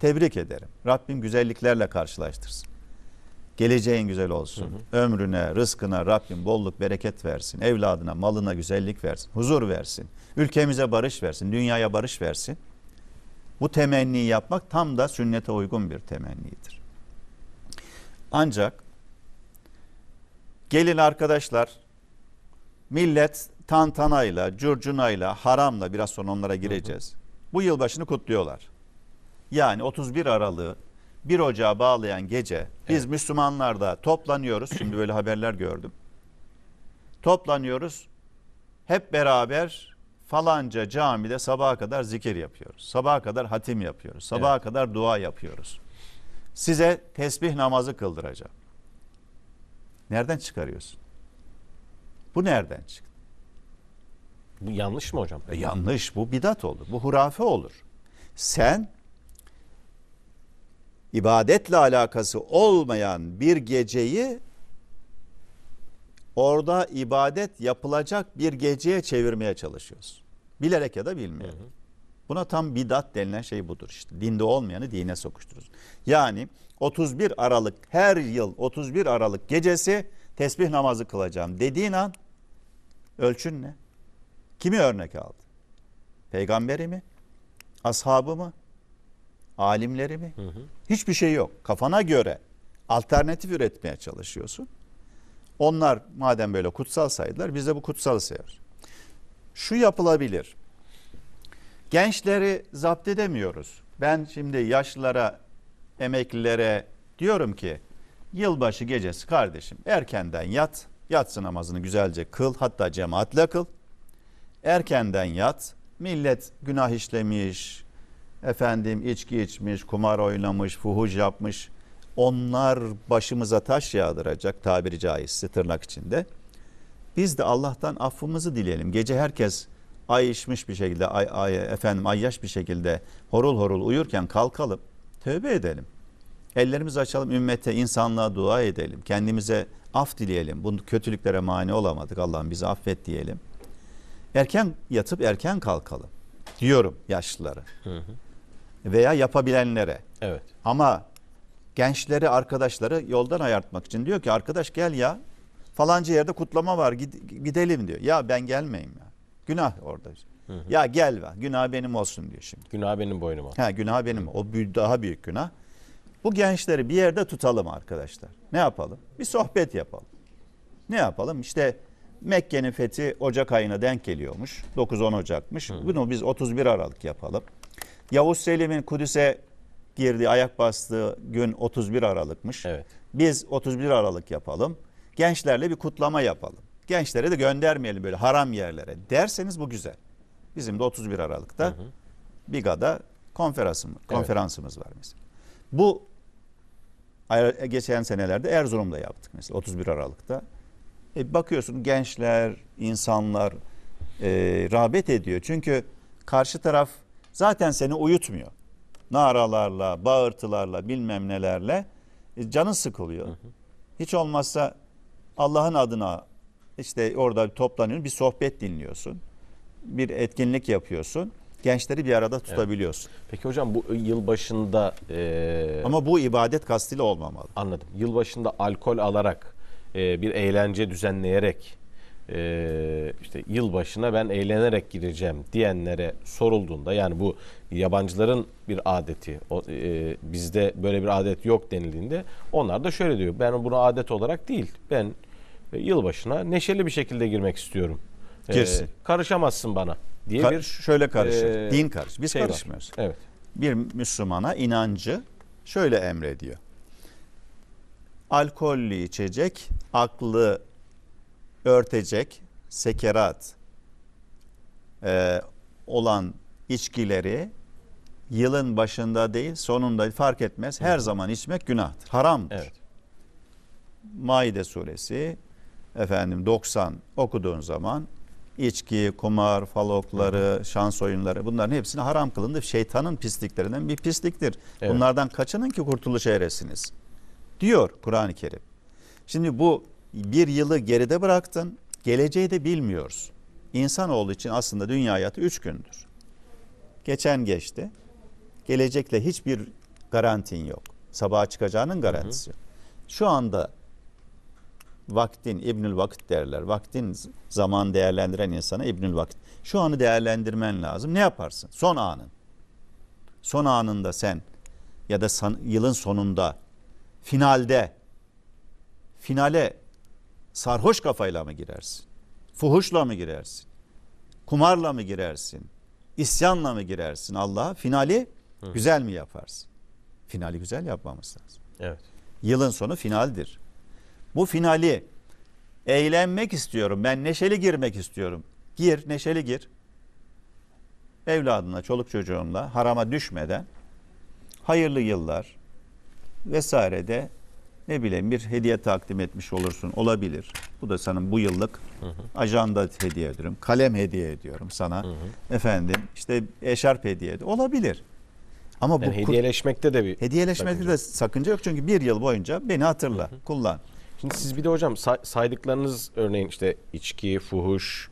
tebrik ederim. Rabbim güzelliklerle karşılaştırsın. Geleceğin güzel olsun. Hı hı. Ömrüne, rızkına Rabbim bolluk, bereket versin. Evladına, malına güzellik versin. Huzur versin. Ülkemize barış versin. Dünyaya barış versin. Bu temenniyi yapmak tam da sünnete uygun bir temennidir. Ancak gelin arkadaşlar, millet tantanayla, curcunayla, haramla, biraz sonra onlara gireceğiz. Hı hı. Bu yılbaşını kutluyorlar. Yani 31 Aralık'ı 1 Ocağı bağlayan gece biz evet. Müslümanlar da toplanıyoruz. Şimdi böyle haberler gördüm. Toplanıyoruz. Hep beraber falanca camide sabaha kadar zikir yapıyoruz. Sabaha kadar hatim yapıyoruz. Sabaha evet. kadar dua yapıyoruz. Size tesbih namazı kıldıracağım. Nereden çıkarıyorsun? Bu nereden çıktı? Bu yanlış mı hocam? Yanlış. Bu bidat olur. Bu hurafe olur. Sen ibadetle alakası olmayan bir geceyi orada ibadet yapılacak bir geceye çevirmeye çalışıyoruz. Bilerek ya da bilmeyerek. Buna tam bidat denilen şey budur işte. Dinde olmayanı dine sokuştururuz. Yani 31 Aralık her yıl 31 Aralık gecesi tesbih namazı kılacağım dediğin an ölçün ne? Kimi örnek aldı? Peygamberi mi? Ashabı mı? Alimleri mi? Hı hı. Hiçbir şey yok. Kafana göre alternatif üretmeye çalışıyorsun. Onlar madem böyle kutsal saydılar, biz de bu kutsal sayar. Şu yapılabilir. Gençleri zapt edemiyoruz. Ben şimdi yaşlılara, emeklilere diyorum ki yılbaşı gecesi kardeşim erkenden yat. Yatsı namazını güzelce kıl. Hatta cemaatle kıl. Erkenden yat. Millet günah işlemiş, efendim içki içmiş, kumar oynamış, fuhuş yapmış. Onlar başımıza taş yağdıracak tabiri caizse tırnak içinde. Biz de Allah'tan affımızı dileyelim. Gece herkes ayışmış bir şekilde, ayyaş bir şekilde horul horul uyurken kalkalım. Tövbe edelim. Ellerimizi açalım, ümmete, insanlığa dua edelim. Kendimize af dileyelim. Bu kötülüklere mani olamadık. Allah'ım bizi affet diyelim. Erken yatıp erken kalkalım diyorum yaşlılara. Hı hı. Veya yapabilenlere. Evet. Ama gençleri, arkadaşları yoldan ayartmak için diyor ki arkadaş gel ya falanca yerde kutlama var gidelim diyor. Ya ben gelmeyeyim ya. Günah orada. Hı hı. Ya gel be. Günah benim olsun diyor şimdi. Günah benim boynuma. Ha, günah benim. Hı. O daha büyük günah. Bu gençleri bir yerde tutalım arkadaşlar. Ne yapalım? Bir sohbet yapalım. Ne yapalım? İşte Mekke'nin fethi Ocak ayına denk geliyormuş. 9-10 Ocak'mış. Hı hı. Bunu biz 31 Aralık yapalım. Yavuz Selim'in Kudüs'e girdiği, ayak bastığı gün 31 Aralık'mış. Evet. Biz 31 Aralık yapalım. Gençlerle bir kutlama yapalım. Gençlere de göndermeyelim böyle haram yerlere derseniz bu güzel. Bizim de 31 Aralık'ta hı hı. Biga'da konferansımız evet. var mesela. Bu geçen senelerde Erzurum'da yaptık mesela 31 Aralık'ta. Bakıyorsun gençler, insanlar rağbet ediyor. Çünkü karşı taraf zaten seni uyutmuyor. Naralarla, bağırtılarla, bilmem nelerle canın sıkılıyor. Hı hı. Hiç olmazsa Allah'ın adına işte orada toplanıyorsun, bir sohbet dinliyorsun. Bir etkinlik yapıyorsun. Gençleri bir arada tutabiliyorsun. Evet. Peki hocam bu yılbaşında... Ama bu ibadet kastıyla olmamalı. Anladım. Yılbaşında alkol alarak... bir eğlence düzenleyerek işte yılbaşına ben eğlenerek gireceğim diyenlere sorulduğunda yani bu yabancıların bir adeti bizde böyle bir adet yok denildiğinde onlar da şöyle diyor ben bunu adet olarak değil ben yılbaşına neşeli bir şekilde girmek istiyorum. Girsin. Karışamazsın bana diye bir şöyle karışır. Din karışır. Biz karışmıyoruz. Evet. Bir Müslümana inancı şöyle emrediyor. Alkollü içecek, aklı örtecek, sekerat olan içkileri yılın başında değil, sonunda fark etmez. Her zaman içmek günahtır, haramdır. Evet. Maide suresi 90 okuduğun zaman içki, kumar, falokları, şans oyunları bunların hepsini haram kılındı. Şeytanın pisliklerinden bir pisliktir. Evet. Bunlardan kaçının ki kurtuluşa eresiniz. Diyor Kur'an-ı Kerim. Şimdi bu bir yılı geride bıraktın, geleceği de bilmiyoruz. İnsanoğlu için aslında dünya hayatı 3 gündür. Geçen geçti. Gelecekle hiçbir garantin yok. Sabaha çıkacağının garantisi yok. Şu anda vaktin, İbnül Vakit derler. Vaktin zaman değerlendiren insana İbnül Vakit. Şu anı değerlendirmen lazım. Ne yaparsın? Son anın. Son anında sen ya da yılın sonunda finale sarhoş kafayla mı girersin? Fuhuşla mı girersin? Kumarla mı girersin? İsyanla mı girersin Allah'a? Finali güzel mi yaparsın? Finali güzel yapmamız lazım. Evet. Yılın sonu finaldir. Bu finali eğlenmek istiyorum. Ben neşeli girmek istiyorum. Gir, neşeli gir. Evladına, çoluk çocuğumla harama düşmeden hayırlı yıllar vesaire de ne bileyim bir hediye takdim etmiş olursun. Olabilir. Bu da senin bu yıllık ajanda hediye ediyorum. Kalem hediye ediyorum sana. Efendim işte eşarp hediye ediyorum. Olabilir. Ama yani bu hediyeleşmekte de bir sakınca yok. Çünkü bir yıl boyunca beni hatırla, kullan. Şimdi siz bir de hocam saydıklarınız örneğin işte içki, fuhuş,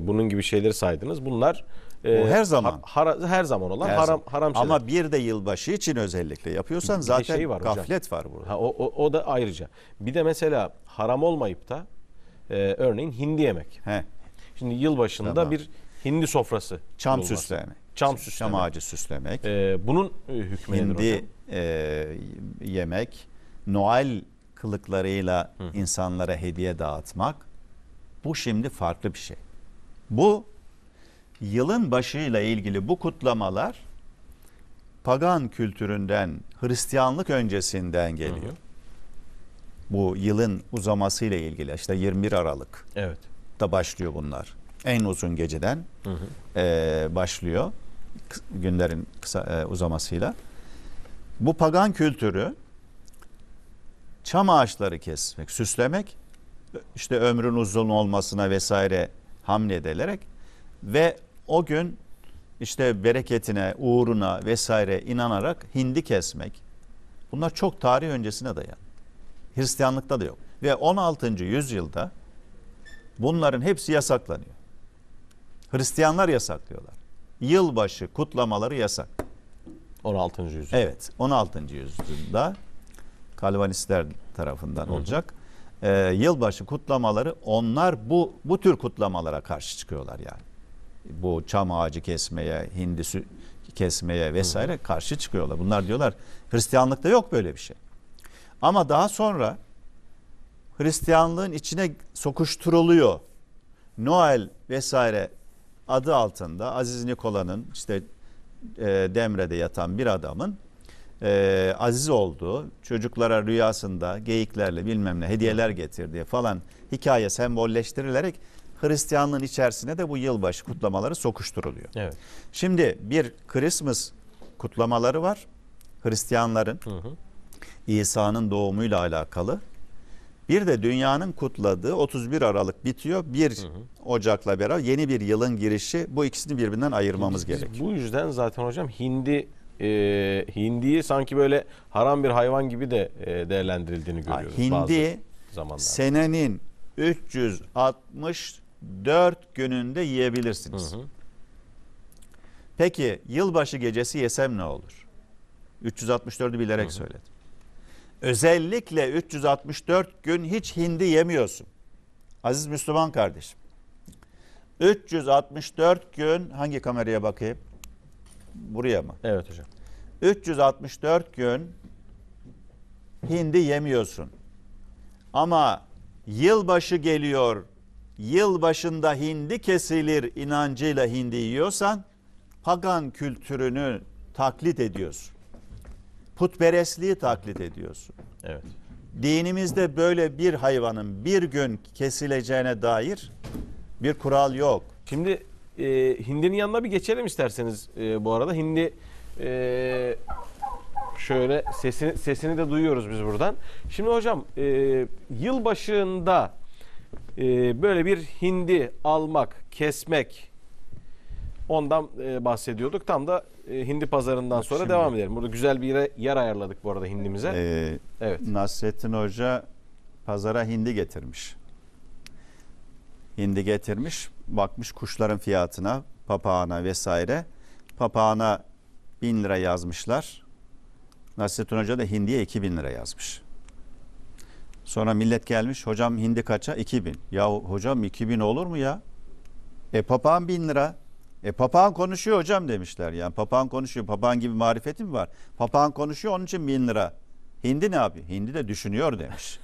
bunun gibi şeyleri saydınız. Bunlar her zaman olan haram şeyler. Ama bir de yılbaşı için özellikle yapıyorsan zaten şey var, gaflet hocam. Var burada. O da ayrıca. Bir de mesela haram olmayıp da örneğin hindi yemek. He. Şimdi yılbaşında bir hindi sofrası. Çam süslemek. Çam ağacı süslemek. Bunun hükmü nedir hocam? Hindi yemek, Noel kılıklarıyla insanlara hediye dağıtmak, bu şimdi farklı bir şey. Bu yılın başıyla ilgili bu kutlamalar pagan kültüründen, Hristiyanlık öncesinden geliyor. Bu yılın uzamasıyla ilgili işte 21 Aralık'ta başlıyor bunlar. En uzun geceden başlıyor günlerin kısa uzamasıyla. Bu pagan kültürü çam ağaçları kesmek, süslemek, işte ömrün uzun olmasına vesaire hamledilerek ve o gün işte bereketine, uğruna vesaire inanarak hindi kesmek. Bunlar çok tarih öncesine dayan. Hristiyanlıkta da yok. Ve 16. yüzyılda bunların hepsi yasaklanıyor. Hristiyanlar yasaklıyorlar. Yılbaşı kutlamaları yasak. 16. yüzyılda. Evet, 16. yüzyılda Kalvanistler tarafından olacak. Yılbaşı kutlamaları, onlar bu tür kutlamalara karşı çıkıyorlar yani. Bu çam ağacı kesmeye, hindi kesmeye vesaire karşı çıkıyorlar. Bunlar diyorlar Hristiyanlıkta yok böyle bir şey. Ama daha sonra Hristiyanlığın içine sokuşturuluyor. Noel vesaire adı altında Aziz Nikola'nın işte Demre'de yatan bir adamın aziz olduğu, çocuklara rüyasında geyiklerle bilmem ne hediyeler getirdiği falan hikaye sembolleştirilerek Hristiyanlığın içerisine de bu yılbaşı kutlamaları sokuşturuluyor. Evet. Şimdi bir Christmas kutlamaları var Hristiyanların, İsa'nın doğumuyla alakalı. Bir de dünyanın kutladığı 31 Aralık bitiyor. 1 Ocak'la beraber yeni bir yılın girişi, bu ikisini birbirinden ayırmamız gerekiyor. Bu yüzden zaten hocam hindiyi sanki böyle haram bir hayvan gibi de değerlendirildiğini görüyoruz. Hindi senenin 364 gününde yiyebilirsiniz. Peki yılbaşı gecesi yesem ne olur? 364'ü bilerek söyledim. Özellikle 364 gün hiç hindi yemiyorsun. Aziz Müslüman kardeşim. 364 gün, hangi kameraya bakayım? Buraya mı? Evet hocam. 364 gün hindi yemiyorsun. Ama yılbaşı geliyor, yılbaşında hindi kesilir inancıyla hindi yiyorsan pagan kültürünü taklit ediyorsun. Putperestliği taklit ediyorsun. Evet. Dinimizde böyle bir hayvanın bir gün kesileceğine dair bir kural yok. Şimdi hindinin yanına bir geçelim isterseniz bu arada. Hindi şöyle sesini de duyuyoruz biz buradan. Şimdi hocam yılbaşında böyle bir hindi almak, kesmek, ondan bahsediyorduk. Tam da hindi pazarından sonra şimdi devam edelim. Burada güzel bir yer ayarladık bu arada hindimize. Evet. Nasrettin Hoca pazara hindi getirmiş. Hindi getirmiş, bakmış kuşların fiyatına, papağana vesaire. Papağana 1000 lira yazmışlar. Nasrettin Hoca da hindiye 2000 lira yazmış. Sonra millet gelmiş, hocam hindi kaça? 2000. Ya hocam 2000 olur mu ya? Papağan 1000 lira. Papağan konuşuyor hocam demişler. Yani papağan konuşuyor. Papağan gibi marifeti mi var? Papağan konuşuyor, onun için 1000 lira. Hindi ne abi? Hindi de düşünüyor demiş.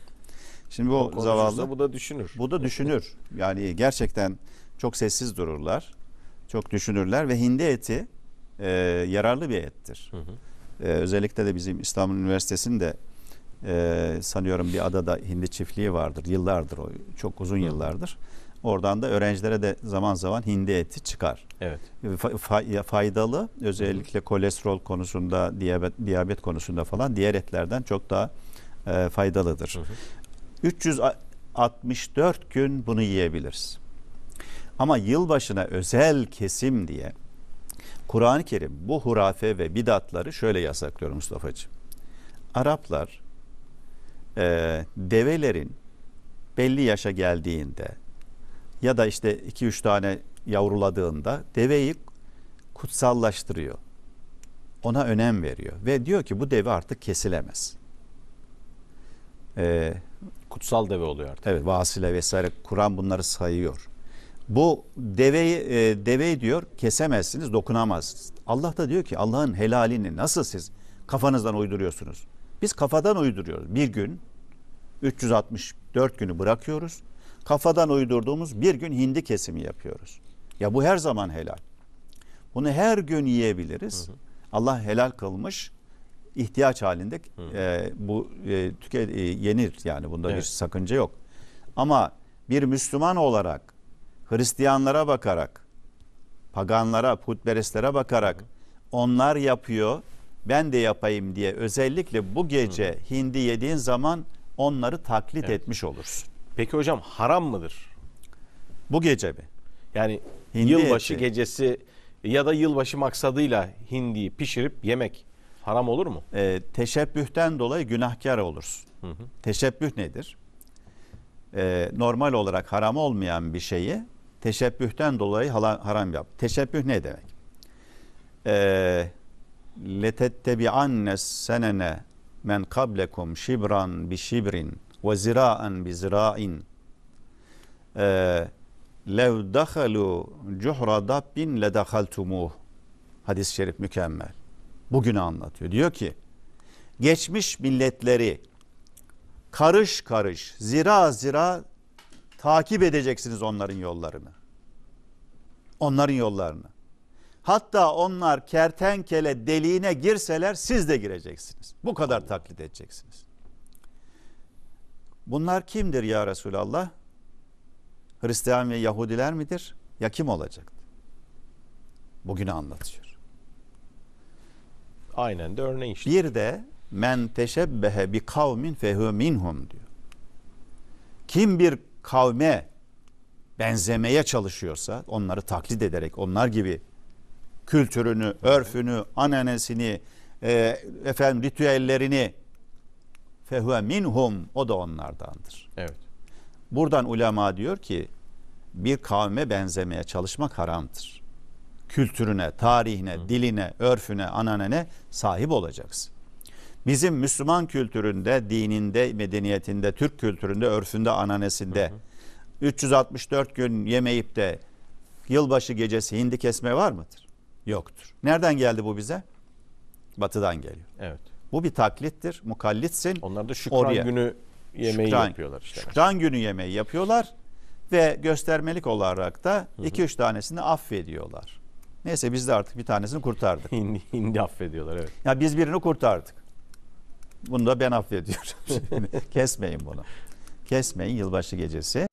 Şimdi bu zavallı. Bu da düşünür. Bu da düşünür. Yani gerçekten çok sessiz dururlar. Çok düşünürler ve hindi eti yararlı bir ettir. Hı hı. Özellikle de bizim İstanbul Üniversitesi'nde sanıyorum bir adada hindi çiftliği vardır. Yıllardır o. Çok uzun yıllardır. Oradan da öğrencilere de zaman zaman hindi eti çıkar. Evet. Faydalı, özellikle kolesterol konusunda, diyabet konusunda falan diğer etlerden çok daha faydalıdır. Hı hı. 364 gün bunu yiyebiliriz. Ama yılbaşına özel kesim diye Kur'an-ı Kerim bu hurafe ve bidatları şöyle yasaklıyor Mustafa'cığım. Araplar develerin belli yaşa geldiğinde ya da işte 2-3 tane yavruladığında deveyi kutsallaştırıyor. Ona önem veriyor. Ve diyor ki bu deve artık kesilemez. Kutsal deve oluyor artık. Evet, vasile vesaire. Kur'an bunları sayıyor. Bu deveyi diyor kesemezsiniz, dokunamazsınız. Allah da diyor ki Allah'ın helalini nasıl siz kafanızdan uyduruyorsunuz? Biz kafadan uyduruyoruz. Bir gün 364 günü bırakıyoruz. Kafadan uydurduğumuz bir gün hindi kesimi yapıyoruz. Ya bu her zaman helal. Bunu her gün yiyebiliriz. Hı hı. Allah helal kılmış, ihtiyaç halinde yenir yani, bunda evet, bir sakınca yok. Ama bir Müslüman olarak Hristiyanlara bakarak, paganlara, putperestlere bakarak onlar yapıyor, ben de yapayım diye özellikle bu gece hindi yediğin zaman onları taklit etmiş olursun. Peki hocam haram mıdır? Bu gece mi? Yani hindi yılbaşı eti gecesi ya da yılbaşı maksadıyla hindiyi pişirip yemek haram olur mu? Teşebbühten dolayı günahkar olursun. Hı hı. Teşebbüh nedir? Normal olarak haram olmayan bir şeyi teşebbühten dolayı haram yap. Teşebbüh ne demek? لَتَتَّبِعَنَّ السَّنَنَ مَنْ قَبْلَكُمْ شِبْرًا بِشِبْرٍ وَزِرَاءً بِزِرَاءٍ لَوْ دَخَلُوا جُحْرَ دَبٍ لَدَخَلْتُمُوهُ. Hadis-i şerif mükemmel. Bugünü anlatıyor. Diyor ki geçmiş milletleri karış karış, zira zira takip edeceksiniz onların yollarını. Onların yollarını. Hatta onlar kertenkele deliğine girseler siz de gireceksiniz. Bu kadar taklit edeceksiniz. Bunlar kimdir ya Resulallah? Hristiyan ve Yahudiler midir? Ya kim olacaktı? Bugünü anlatıyor. Aynen de örneği işte. Bir de men teşebbehe bi kavmin fehü minhum diyor. Kim bir kavme benzemeye çalışıyorsa, onları taklit ederek onlar gibi kültürünü, örfünü, ananesini, ritüellerini, fehü minhum, o da onlardandır. Evet. Buradan ulema diyor ki bir kavme benzemeye çalışmak haramdır. Kültürüne, tarihine, diline, örfüne, ananene sahip olacaksın. Bizim Müslüman kültüründe, dininde, medeniyetinde, Türk kültüründe, örfünde, ananesinde 364 gün yemeyip de yılbaşı gecesi hindi kesme var mıdır? Yoktur. Nereden geldi bu bize? Batı'dan geliyor. Evet. Bu bir taklittir. Mukallitsin. Onlar da şükran günü yemeği yapıyorlar. Işte. Şükran günü yemeği yapıyorlar ve göstermelik olarak da 2-3 tanesini affediyorlar. Neyse biz de artık bir tanesini kurtardık. Hindi affediyorlar, evet. Ya biz birini kurtardık. Bunu da ben affediyorum. Kesmeyin bunu. Kesmeyin yılbaşı gecesi.